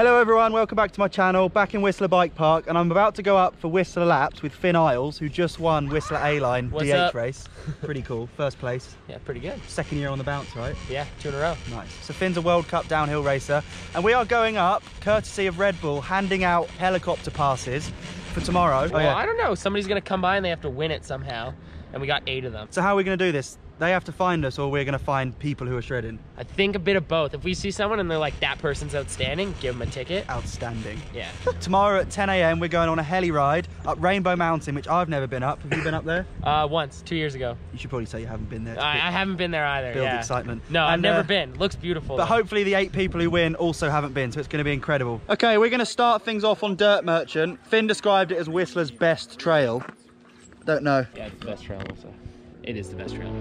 Hello everyone, welcome back to my channel. Back in Whistler Bike Park, and I'm about to go up for Whistler laps with Finn Iles, who just won Whistler A-Line DH race. Pretty cool, first place. Yeah, pretty good. Second year on the bounce, right? Yeah, 2 in a row. Nice. So Finn's a World Cup downhill racer, and we are going up, courtesy of Red Bull, handing out helicopter passes for tomorrow. Well, oh, yeah. I don't know, somebody's gonna come by and they have to win it somehow, and we got 8 of them. So how are we gonna do this? They have to find us, or we're gonna find people who are shredding? I think a bit of both. If we see someone and they're like, that person's outstanding, give them a ticket. Outstanding. Yeah. Tomorrow at 10 a.m. we're going on a heli ride up Rainbow Mountain, which I've never been up. Have you been up there? Once, 2 years ago. You should probably say you haven't been there. I haven't been there either, Build excitement. No, and, I've never been. Looks beautiful. But hopefully the 8 people who win also haven't been, so it's gonna be incredible. Okay, we're gonna start things off on Dirt Merchant. Finn described it as Whistler's best trail. Don't know. Yeah, it's the best trail also. It is the best trail.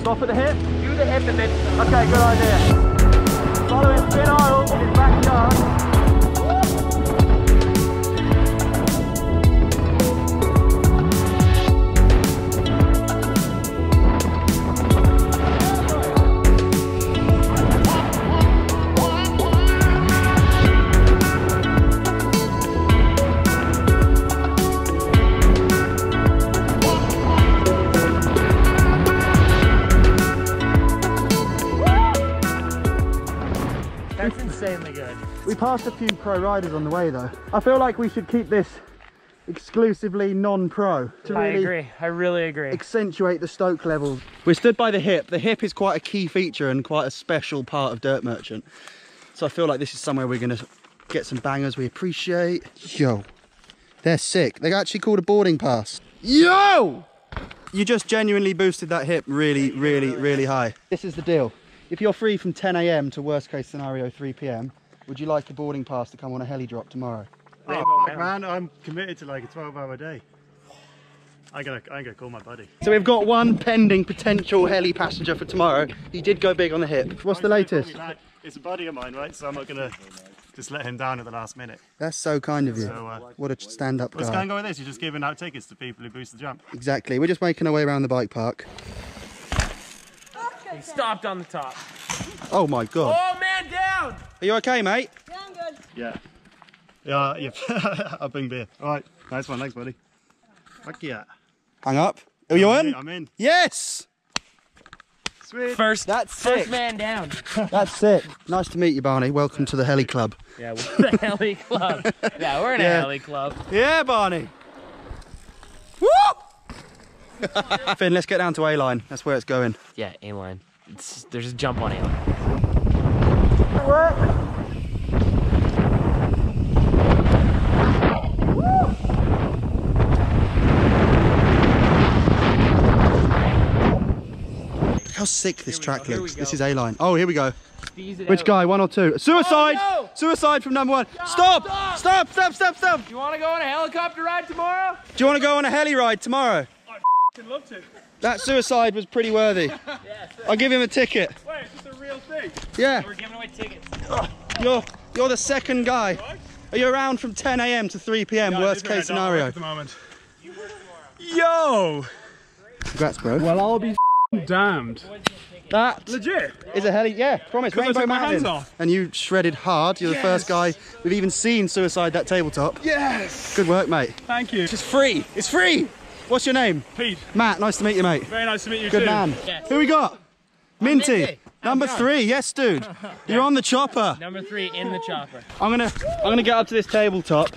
Stop at the hip. Do the hip and then... Okay, good idea. Following Finn Iles in his backyard. We passed a few pro riders on the way though. I feel like we should keep this exclusively non-pro to really I really agree. Accentuate the stoke levels. We're stood by the hip. The hip is quite a key feature and quite a special part of Dirt Merchant. So I feel like this is somewhere we're gonna get some bangers we appreciate. Yo, they're sick. They actually called a boarding pass. Yo! You just genuinely boosted that hip really, really, really high. This is the deal. If you're free from 10 a.m. to worst case scenario 3 p.m., would you like a boarding pass to come on a heli drop tomorrow? Oh, man, I'm committed to like a 12-hour day. I gotta call my buddy. So we've got one pending potential heli passenger for tomorrow. He did go big on the hip. What's the latest? It's a buddy of mine, right? So I'm not gonna just let him down at the last minute. That's so kind of you. So, what a stand-up guy. What's going on with this? You're just giving out tickets to people who boost the jump. Exactly. We're just making our way around the bike park. He stopped on the top. Oh my god. Oh man, down! Are you okay, mate? Yeah, I'm good. Yeah. Yeah, I'll bring beer. Alright, nice one, thanks, buddy. Fuck yeah. Hang up. Are you in? I'm in. Yes! Sweet. First man down. That's it. Nice to meet you, Barney. Welcome to the Heli Club. Yeah, we're in the Heli Club. Yeah, we're in a Heli Club. Yeah, Barney. Woo! Finn, let's get down to A-Line. That's where it's going. Yeah, A-Line. There's a jump on A-Line. Look how sick this track looks. This is A-Line. Oh, here we go. Which guy? One or two? Suicide! Oh, no! Suicide from number 1. Stop! Stop! Stop! Stop! Stop! Stop! You want to go on a helicopter ride tomorrow? Do you want to go on a heli ride tomorrow? I'd love to. That suicide was pretty worthy. Yeah, I'll give him a ticket. Wait, is this a real thing? Yeah. We're giving away tickets. You're the second guy. What? Are you around from 10 a.m. to 3 p.m. worst case scenario? At the moment. Yo! Congrats, bro. Well, I'll be damned. That legit is a heli. Yeah, promise. Rainbow Mountain. And you shredded hard. You're the first guy we've even seen suicide that tabletop. Yes. Good work, mate. Thank you. It's free. It's free. What's your name? Pete. Matt, nice to meet you, mate. Very nice to meet you, Good man. Yes. Who we got? Minty. Number 3, yes, dude. You're on the chopper. Number 3 in the chopper. I'm gonna get up to this tabletop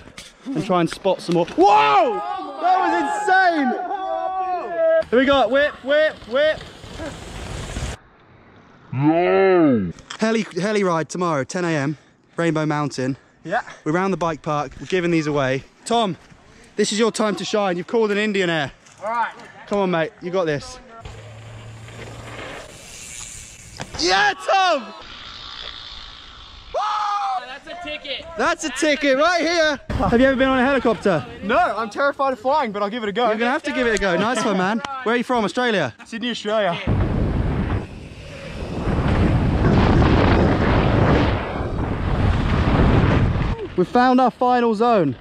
and try and spot some more. Whoa! That was insane! Who we got? Whip, whip, whip. No. Heli ride tomorrow, 10 a.m. Rainbow Mountain. Yeah. We're around the bike park. We're giving these away. Tom. This is your time to shine. You've called an Indian Air. All right. Come on, mate. You got this. Yeah, Tom! Woo! That's a ticket. That's a ticket right here. Have you ever been on a helicopter? No, I'm terrified of flying, but I'll give it a go. You're going to have to give it a go. Nice one, man. Where are you from? Australia? Sydney, Australia. We've found our final zone.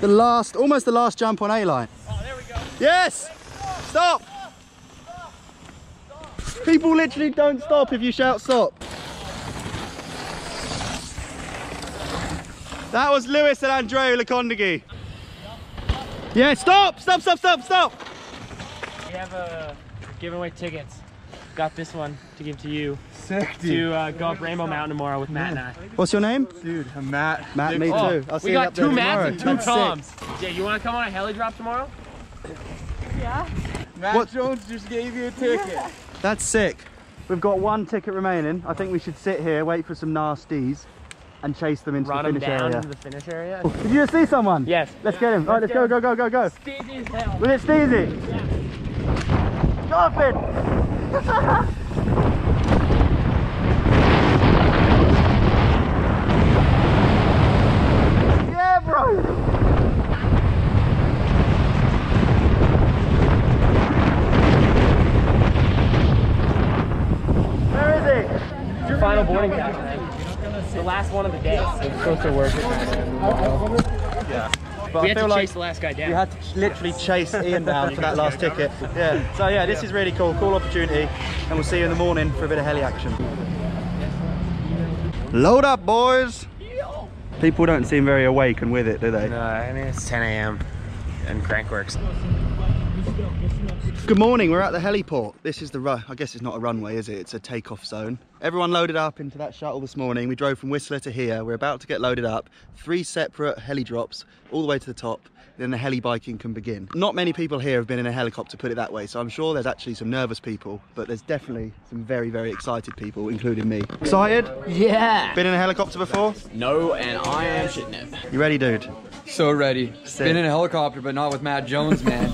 The last, almost the last jump on A-Line. Oh, there we go. Yes! Stop! Stop! Stop! Stop! Stop! People literally don't stop if you shout stop. That was Lewis and Andrea Lacondighi. Yeah, stop. We have giveaway tickets. Got this one to give to you. Sick, dude. To go up Rainbow Mountain tomorrow with Matt and I. What's your name? Dude, I'm Matt. Matt, me too. I'll see you up there tomorrow. We got two Matts and two Toms. Jay, you want to come on a heli drop tomorrow? Yeah. Matt Jones just gave you a ticket. Yeah. That's sick. We've got one ticket remaining. I think we should sit here, wait for some nasties, and chase them into the finish area. Oh, did you just see someone? Yes. Let's get him. All right, let's go. Steezy as hell. Was it Steezy? Yeah. Stop it! Yeah, bro! Final boarding pass. The last one of the day. It was supposed to work. Yeah. But we had to chase the last guy down. You had to literally chase Ian down for that last ticket. Yeah. So yeah, this is really cool. Cool opportunity. And we'll see you in the morning for a bit of heli action. Load up, boys. People don't seem very awake and with it, do they? No, I mean, it's 10 a.m. and Crankworx. Good morning, we're at the heliport. This is the I guess it's not a runway, is it? It's a takeoff zone. Everyone loaded up into that shuttle this morning. We drove from Whistler to here. We're about to get loaded up. 3 separate heli drops all the way to the top. Then the heli biking can begin. Not many people here have been in a helicopter, put it that way. So I'm sure there's actually some nervous people, but there's definitely some very, very excited people, including me. Excited? Yeah. Been in a helicopter before? No, and I am shitnip. You ready, dude? So ready. Sick. Been in a helicopter, but not with Matt Jones, man.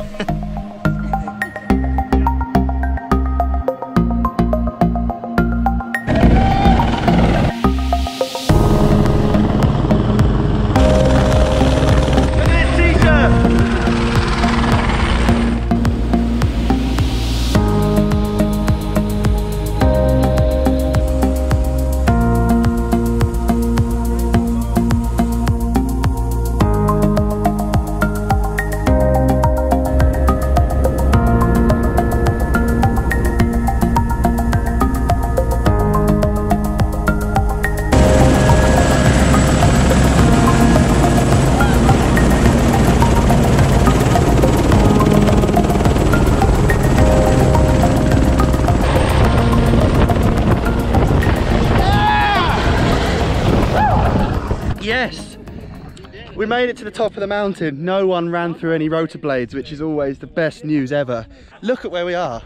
We made it to the top of the mountain. No one ran through any rotor blades, which is always the best news ever. Look at where we are.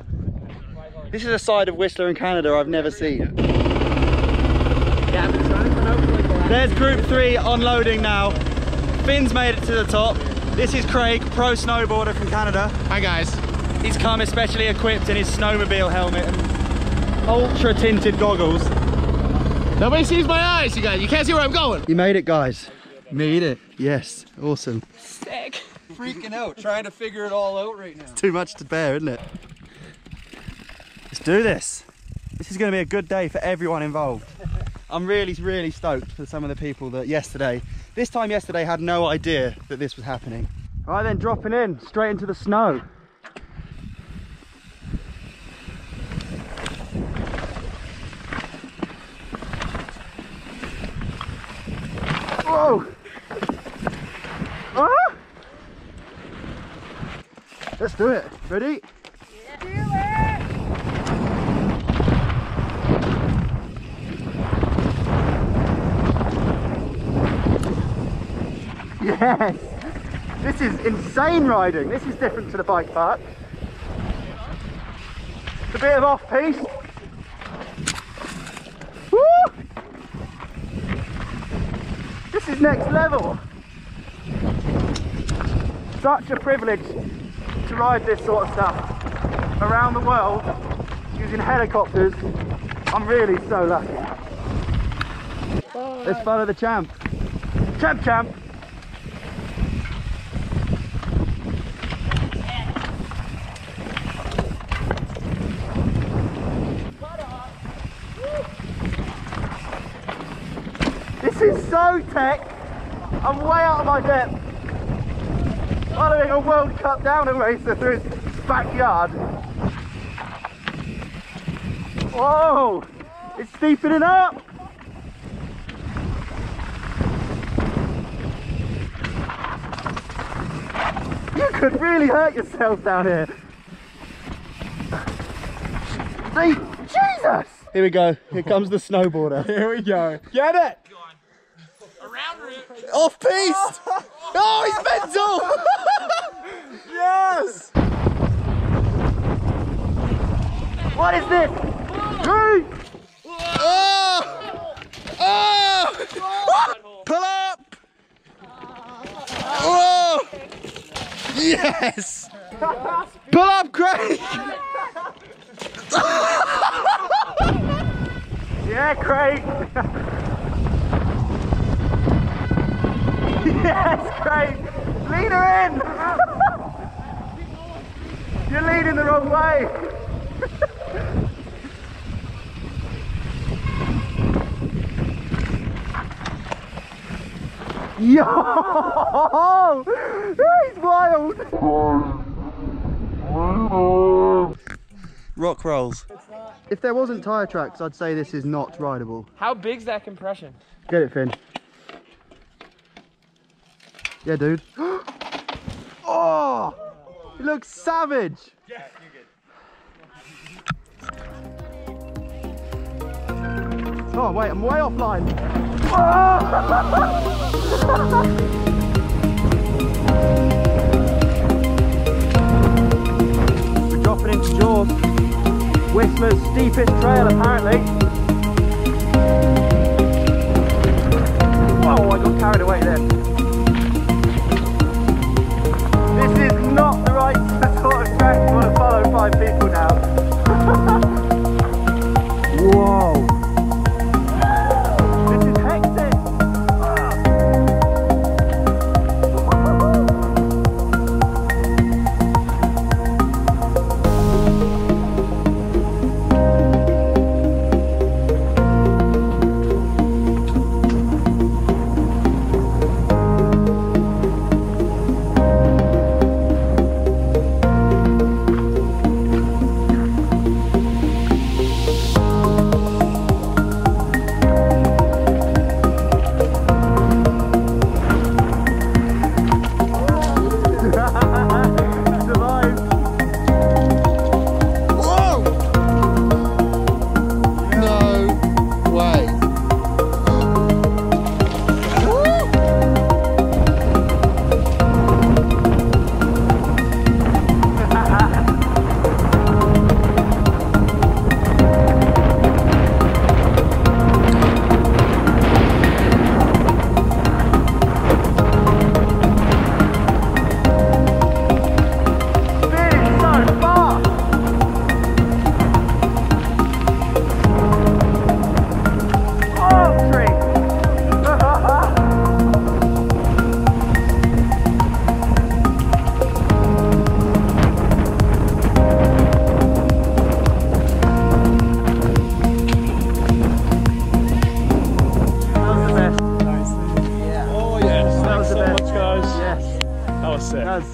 This is a side of Whistler in Canada I've never seen. There's group 3 unloading now. Finn's made it to the top. This is Craig, pro snowboarder from Canada. Hi guys. He's come especially equipped in his snowmobile helmet and ultra tinted goggles. Nobody sees my eyes, you guys. You can't see where I'm going. You made it, guys. Made it. Yes, awesome. Sick. Freaking out, trying to figure it all out right now. It's too much to bear, isn't it? Let's do this. This is going to be a good day for everyone involved. I'm really, really stoked for some of the people that this time yesterday had no idea that this was happening. All right then, dropping in, straight into the snow. Whoa! Let's do it. Ready? Yeah. Do it! Yes! This is insane riding. This is different to the bike park. It's a bit of off-piste. Woo! This is next level. Such a privilege to ride this sort of stuff around the world using helicopters. I'm really so lucky. Bye. Let's follow the champ. Champ. This is so tech. I'm way out of my depth. Following a World Cup down racer through his backyard. Whoa! It's steepening up! could really hurt yourselves down here. See? Jesus! Here we go. Here comes the snowboarder. Here we go. Get it! Around route. Off piste! Oh, oh he's mental! Yes! What is this? Three! Oh! Oh! Oh! Pull up! Oh! Yes! Pull up, Craig! Yeah, Craig! Yes, Craig! Lead her in! You're leading the wrong way! Yo! He's wild! Rock rolls. If there wasn't tyre tracks, I'd say this is not rideable. How big's that compression? Get it, Finn. Yeah, dude. Oh! It looks savage! Yeah, you're good. Oh wait, I'm way offline. Oh! We're dropping into Jordan, Whistler's steepest trail apparently. Whoa, I got carried away there. This is not the right sort of track you want to follow 5 people now. Whoa.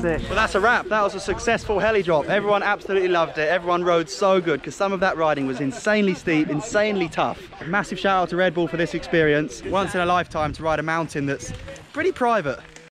Well, that's a wrap. That was a successful heli drop. Everyone absolutely loved it. Everyone rode so good because some of that riding was insanely steep, insanely tough. A massive shout out to Red Bull for this experience. Once in a lifetime to ride a mountain that's pretty private.